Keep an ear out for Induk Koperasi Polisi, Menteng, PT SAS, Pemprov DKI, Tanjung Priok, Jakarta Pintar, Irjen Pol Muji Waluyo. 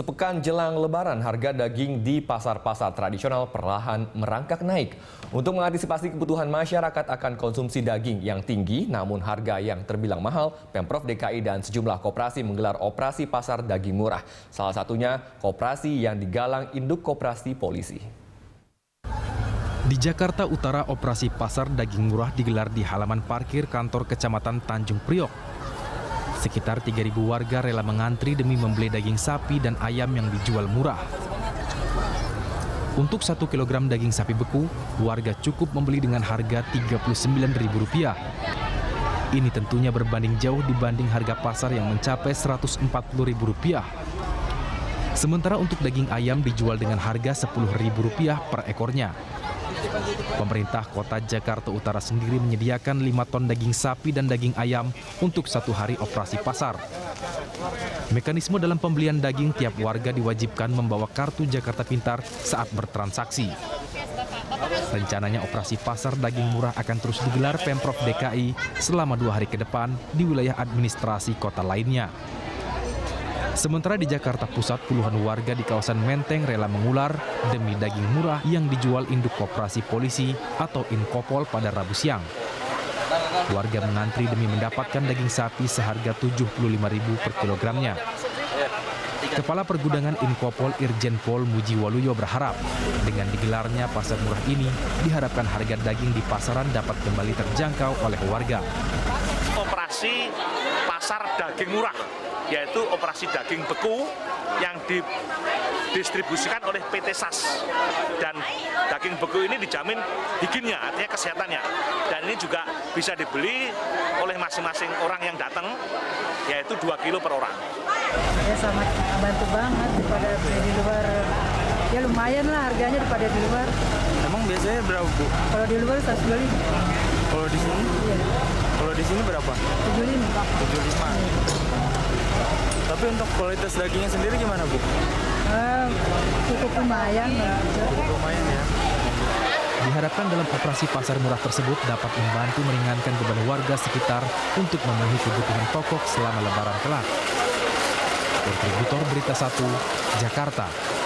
Sepekan jelang Lebaran, harga daging di pasar-pasar tradisional perlahan merangkak naik. Untuk mengantisipasi kebutuhan masyarakat akan konsumsi daging yang tinggi, namun harga yang terbilang mahal, Pemprov DKI dan sejumlah koperasi menggelar operasi pasar daging murah. Salah satunya koperasi yang digalang Induk Koperasi Polisi. Di Jakarta Utara, operasi pasar daging murah digelar di halaman parkir kantor Kecamatan Tanjung Priok. Sekitar 3.000 warga rela mengantri demi membeli daging sapi dan ayam yang dijual murah. Untuk 1 kilogram daging sapi beku, warga cukup membeli dengan harga Rp39.000. Ini tentunya berbanding jauh dibanding harga pasar yang mencapai Rp140.000. Sementara untuk daging ayam dijual dengan harga Rp10.000 per ekornya. Pemerintah Kota Jakarta Utara sendiri menyediakan 5 ton daging sapi dan daging ayam untuk 1 hari operasi pasar. Mekanisme dalam pembelian daging, tiap warga diwajibkan membawa kartu Jakarta Pintar saat bertransaksi. Rencananya operasi pasar daging murah akan terus digelar Pemprov DKI selama 2 hari ke depan di wilayah administrasi kota lainnya. Sementara di Jakarta Pusat, puluhan warga di kawasan Menteng rela mengular demi daging murah yang dijual Induk Koperasi Polisi atau Inkopol pada Rabu siang. Warga mengantri demi mendapatkan daging sapi seharga Rp75.000 per kilogramnya. Kepala Pergudangan Inkopol Irjen Pol Muji Waluyo berharap dengan digelarnya pasar murah ini diharapkan harga daging di pasaran dapat kembali terjangkau oleh warga. Operasi pasar daging murah, yaitu operasi daging beku yang didistribusikan oleh PT SAS. Dan daging beku ini dijamin higiennya, artinya kesehatannya. Dan ini juga bisa dibeli oleh masing-masing orang yang datang, yaitu 2 kilo per orang. Ya, sangat bantu banget daripada di luar. Ya lumayan lah harganya daripada di luar. Emang biasanya berapa, Bu? Kalau di luar Rp125. Kalau di sini? Iya. Kalau di sini berapa? Rp75. Tapi untuk kualitas dagingnya sendiri gimana, Bu? Cukup lumayan. Cukup lumayan ya. Diharapkan dalam operasi pasar murah tersebut dapat membantu meringankan beban warga sekitar untuk memenuhi kebutuhan pokok selama Lebaran kelak. Kontributor Berita 1, Jakarta.